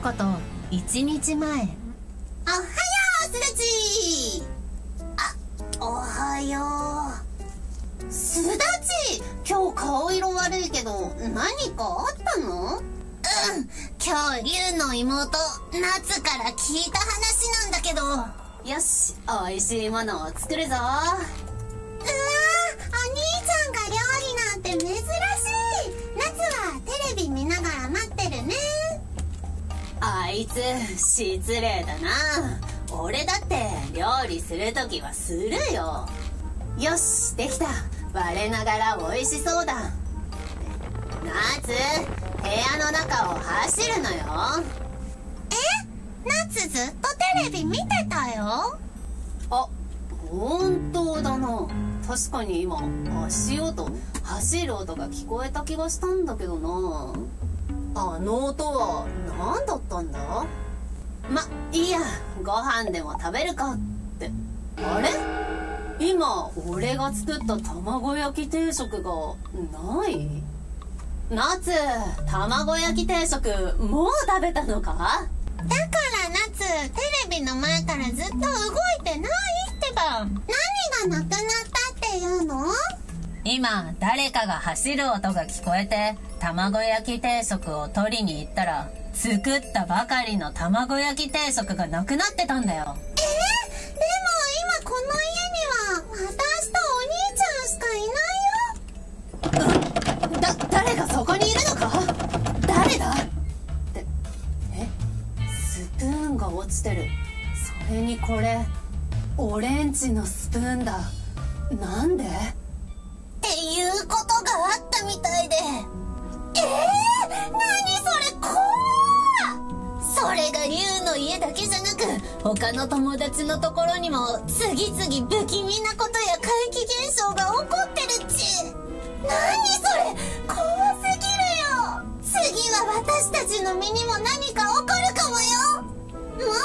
ること1日前。おはようするち。あ、おはようすだち。今日顔色悪いけど何かあったの？うん、今日龍の妹夏から聞いた話なんだけど。よし、おいしいものを作るぞ。うわー、お兄ちゃんが料理なんて珍しい。夏はテレビ見ながら待ってるね。あいつ失礼だな。俺だって料理するときはするよ。よし、できた。我ながら美味しそうだ。夏、部屋の中を走るのよ。え、夏ずっとテレビ見てたよ。あ、本当だな。確かに今足音、走る音が聞こえた気がしたんだけどな。あの音は何だったんだ？ま、いいや、ご飯でも食べるかって。あれ？今俺が作った卵焼き定食がない？夏、卵焼き定食もう食べたのか？だから夏、テレビの前からずっと動いてないってば。何がなくなったっていうの？今誰かが走る音が聞こえて卵焼き定食を取りに行ったら、作ったばかりの卵焼き定食がなくなってたんだよ。でも今この家には私とお兄ちゃんしかいないよ。誰がそこにいるのか？誰だ？ってえ、スプーンが落ちてる。それにこれ俺んちのスプーンだ。なんで？っていうことがあったみたいで。何それ、怖っ。それが龍の家だけじゃなく、他の友達のところにも次々不気味なことや怪奇現象が起こってるっち。何それ、怖すぎるよ。次は私たちの身にも何か起こるかもよ。も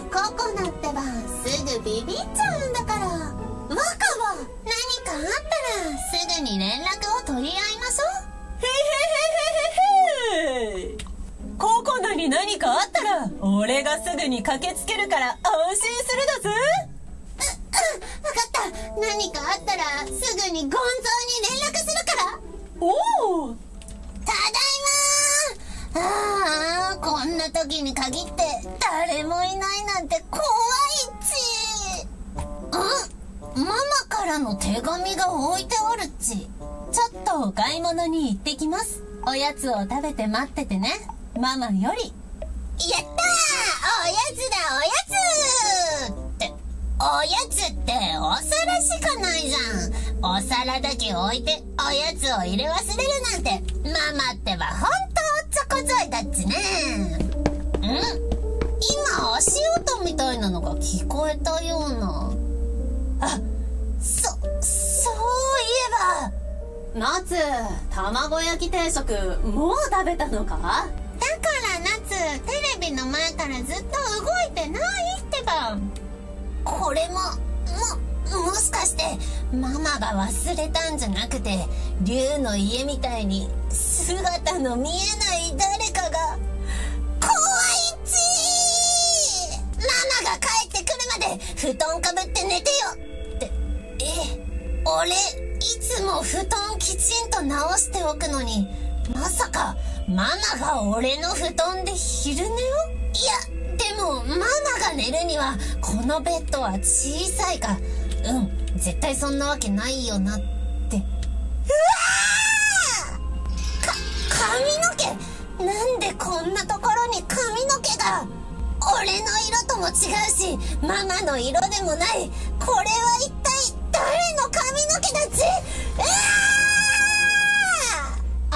うココナってばすぐビビっちゃうんだから。若葉、何かあったらすぐに連絡を取り合いましょう。ココナに何かあったら俺がすぐに駆けつけるから安心するだぜ。分かった。何かあったらすぐにゴンゾーに連絡するから。おお、ただいまー。ああ、こんな時に限って誰もいないなんて怖いっち。うん、ママからの手紙が置いてあるっち。ちょっとお買い物に行ってきます。おやつを食べて待っててね、ママより。やったー、おやつだ、おやつー。っておやつってお皿しかないじゃん。お皿だけ置いておやつを入れ忘れるなんて、ママってば本当おっちょこちょいだっちね。ん、今足音みたいなのが聞こえたような。あ、そういえば夏、卵焼き定食もう食べたのか？だから夏、テレビの前からずっと動いてないってば。これももしかしてママが忘れたんじゃなくて、龍の家みたいに姿の見えない誰かが怖いっちー。ママが帰ってくるまで布団かぶって寝てよって。俺いつも布団きちんと直しておくのに、まさかママが俺の布団で昼寝を？いや、でもママが寝るにはこのベッドは小さいか。うん、絶対そんなわけないよなって。うわー！髪の毛、なんでこんなところに髪の毛が。俺の色とも違うし、ママの色でもない。これは一体誰の髪の毛だっち。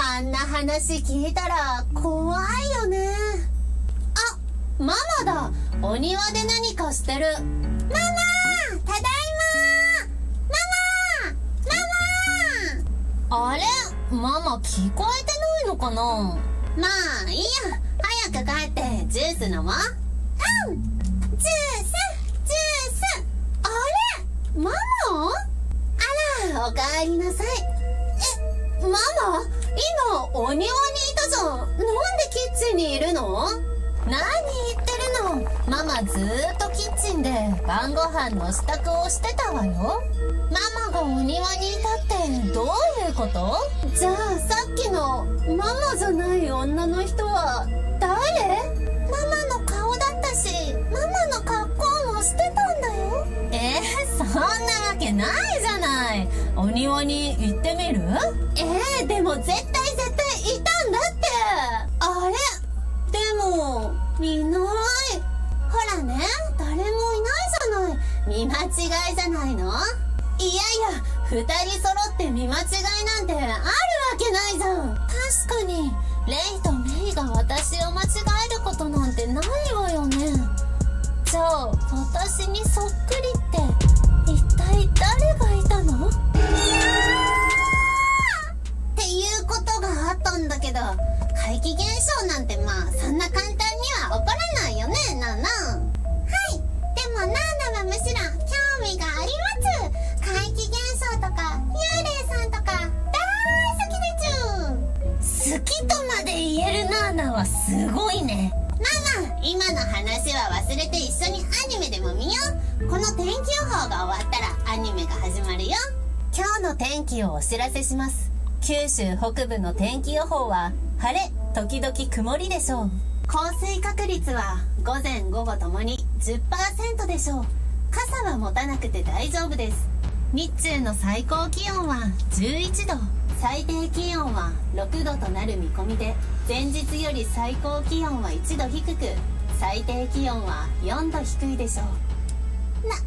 あんな話聞いたら怖いよね。あ、ママだ。お庭で何かしてる。ママ、ただいまー。ママ、ママ。あれ、ママ聞こえてないのかな。まあいいや、早く帰ってジュース飲もう。うん、ジュースジュース。あれ、ママ？おかえりなさい。え、ママ、今お庭にいたじゃん。なんでキッチンにいるの？何言ってるの。ママずーっとキッチンで晩ご飯の支度をしてたわよ。ママがお庭にいたってどういうこと？じゃあさっきのママじゃない女の人は誰？ママの顔だったし、ママの格好もしてたんだよ。そんなわけないじゃない。お庭に行ってみる？でも絶対いたんだって。あれ？でもいない。ほらね、誰もいないじゃない。見間違いじゃないの？いやいや、2人揃って見間違いなんてあるわけないじゃん。確かにレイとメイが私を間違えることなんてないわよね。じゃあ私にそっくりって一体誰がいたの？いやー！っていうことがあったんだけど、怪奇現象なんてまあそんな簡単には起こらないよね、ナナ。はい、でもナナはむしろ興味があります。怪奇現象とか幽霊さんとか大好きでちゅ。好きとまで言えるナーナはすごいね。ママ、今の話は忘れて一緒にアニメでも見よう。この天気予報が終わったらアニメが始まるよ。今日の天気をお知らせします。九州北部の天気予報は晴れ時々曇りでしょう。降水確率は午前午後ともに 10% でしょう。傘は持たなくて大丈夫です。日中の最高気温は11度、最低気温は6度となる見込みで、前日より最高気温は1度低く、最低気温は4度低いでしょう。なあ、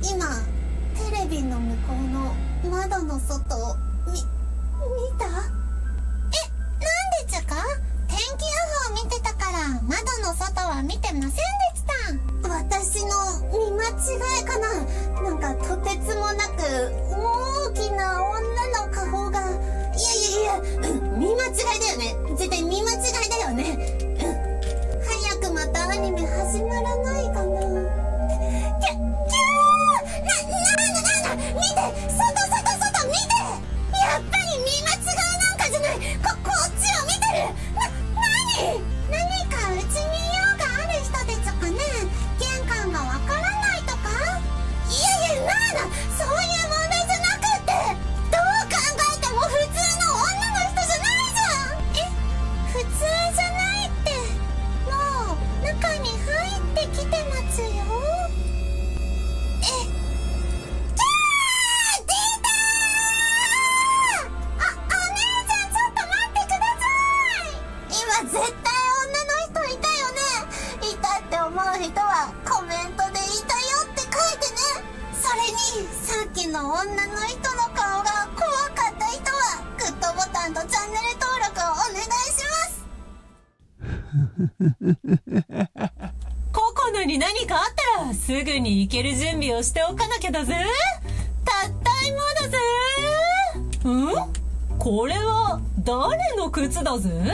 今テレビの向こうの窓の外を見た？なんでちゅか？天気予報見てたから窓の外は見てませんでした。私の見間違いかな。なんかとてつもなく大きな女の顔が。いや、見間違いだよね。絶対見間違いだよね。早くまたアニメ始まらないかな。キャー！見て、外見て。やっぱり見間違いなんかじゃない。こっちを見てる。何かうちに用がある人でちょかね。がわからないとか？いや、ナーナ、そういう問題じゃなくって、どう考えても普通の女の人じゃないじゃん。普通じゃないって、もう中に入ってきてますよ。キャー！出たー！お姉ちゃん、ちょっと待ってください。今絶対女の人いたよね。いたって思う人はコメントでいたよって書いてね。それにさっきの女の人の顔が怖かった人はグッドボタンとチャンネル登録をお願いします。ココナに何かあったらすぐに行ける準備をしておかなきゃだぜ。たった今だぜ。これは誰の靴だぜ？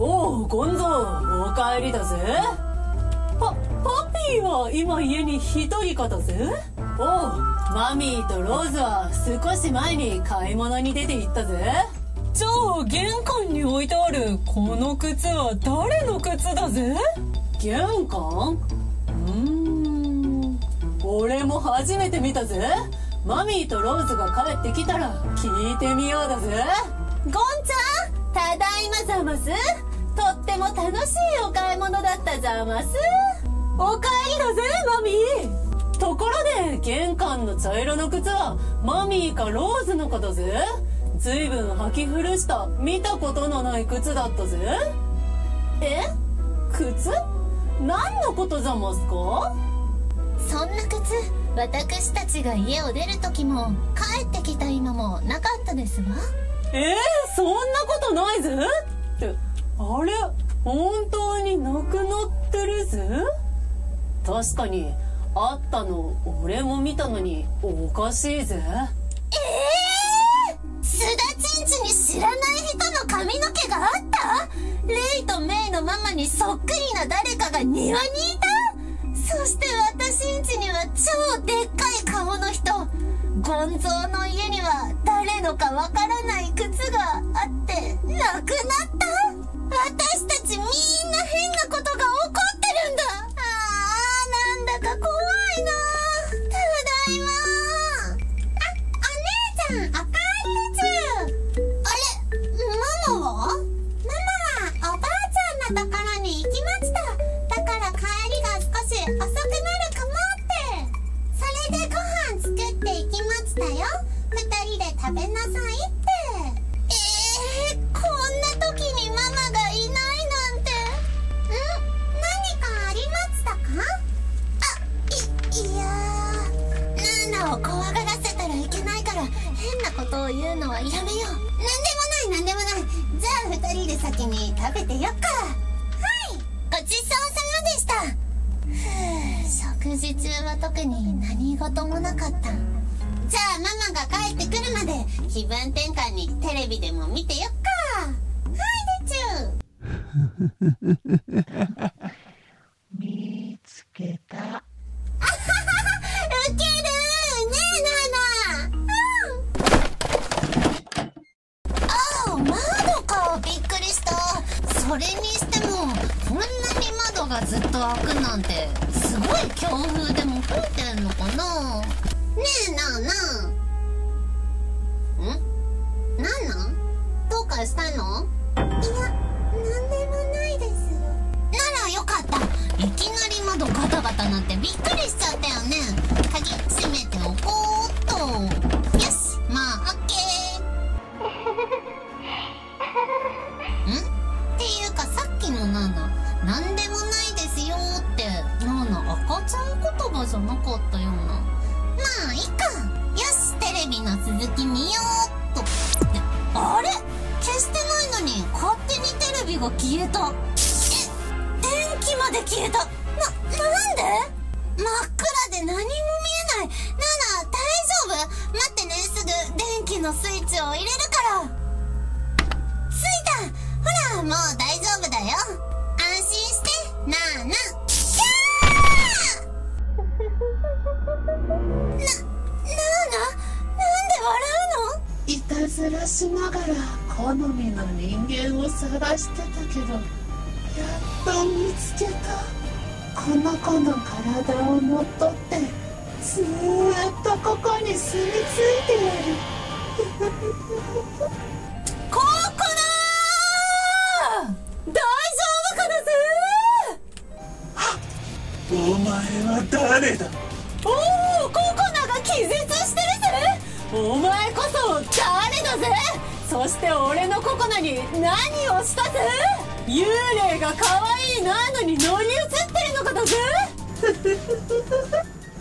おう、ゴンゾー、お帰りだぜ。パピーは今家に一人かだぜ。おう、マミーとローズは少し前に買い物に出て行ったぜ。じゃあ玄関に置いてあるこの靴は誰の靴だぜ？玄関？俺も初めて見たぜ。マミーとローズが帰ってきたら聞いてみようだぜ。ゴンちゃん、ただいまざます。とっても楽しいお買い物だったざます。お帰りだぜ、マミー。ところで玄関の茶色の靴はマミーかローズのかだぜ。ずいぶん履き古した見たことのない靴だったぜ。靴？何のことざますか？そんな靴、私たちが家を出る時も帰ってきた今もなかったですわ。そんなことないぜ。ってあれ、本当になくなってるぜ。確かにあったの俺も見たのにおかしいぜ。すだちんちに知らない人の髪の毛があった？レイとメイのママにそっくりな誰かが庭にいた。そして私んちには超でっかい顔の人。ゴンゾーの家には誰のかわからない靴があって。なくなった。私たちみんな変なことが起こってるんだ。なんだか怖いな。ただいま。あ、お姉ちゃん、お帰り途中。あれ、ママは？ママはおばあちゃんのところに行きました。だから帰りが少し遅くなるかもって。それでご飯作って行きましたよ。二人で食べなさい。言うのはやめよう。なんでもない、なんでもない。じゃあ二人で先に食べてよっか。はい、ごちそうさまでした。食事中は特に何事もなかった。じゃあママが帰ってくるまで気分転換にテレビでも見てよっか。はいでちゅー見つけた。あははは、ウケる。ねえ、ナナそれにしてもこんなに窓がずっと開くなんてすごい。強風でも吹いてんのかな。ねえなあなあ。ん？なんなん？どうかしたの？いや、なんでもないです。ならよかった。いきなり窓ガタガタなってびっくりしちゃったよね。鍵閉めておこうっと。よし、まあオッケー。ん？なんでもないですよってナーナ赤ちゃん言葉じゃなかったような。まあいいか。よし、テレビの続き見ようっと。ってあれ、消してないのに勝手にテレビが消えた。え、電気まで消えた。なんで真っ暗で何も見えない。ナーナ大丈夫？待ってね、すぐ電気のスイッチを入れるから。ついた。ほら、もう大丈夫だよ。安心して、ナーナ。キャー！ナーナ？なんで笑うの？いたずらしながら好みの人間を探してたけど、やっと見つけた。この子の体を乗っ取って、ずーっとここに住み着いてやる。ここだ！大丈夫かなぜー。お前は誰だ。おお、ココナが気絶してるぜ。お前こそ誰だぜ。そして俺のココナに何をしたぜ。幽霊が可愛いなのに乗り移ってるのかだぜ。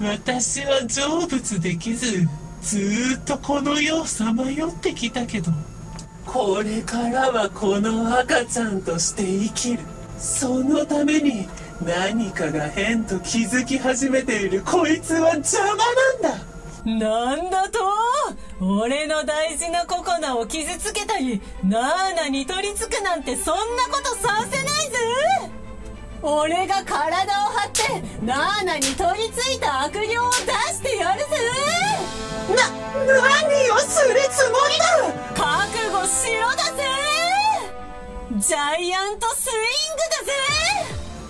私は成仏できず、ずーっとこの世をさまよってきたけど、これからはこの赤ちゃんとして生きる。そのために何かが変と気づき始めている。こいつは邪魔なんだ。なんだと？俺の大事なココナを傷つけたり、ナーナに取りつくなんてそんなことさせないぜ。俺が体を張ってナーナに取りついた悪霊を出してやるぜ。何をするつもりだ。覚悟しろだぜ。ジャイアントスイン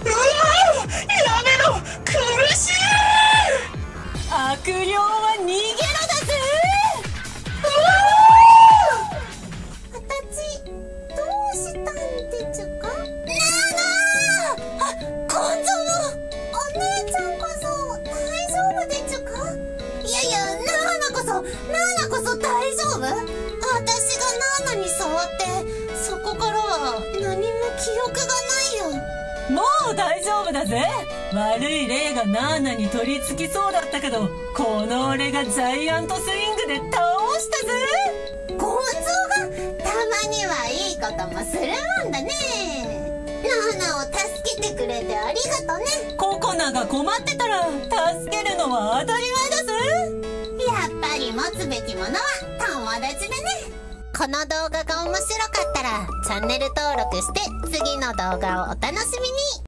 グだぜ。うわー、やめろ、苦しい。悪霊は逃げろだぜ。うわー、私どうしたんでちゅか。ナーナー、あ、今度もお姉ちゃんこそ大丈夫でちゅか。いやいや、ナーナこそ大丈夫。私がナーナに触って、そこからは何も記憶がないよ。もう大丈夫だぜ。悪い霊がナーナに取り付きそうだったけど、この俺がジャイアントスイングで倒したぜ。ゴンゾーがたまにはいいこともするもんだね。ナーナを助けてくれてありがとね。ココナが困ってたら助けるのは当たり前だぜ。やっぱり持つべきものは友達でね。この動画が面白かったらチャンネル登録して次の動画をお楽しみに。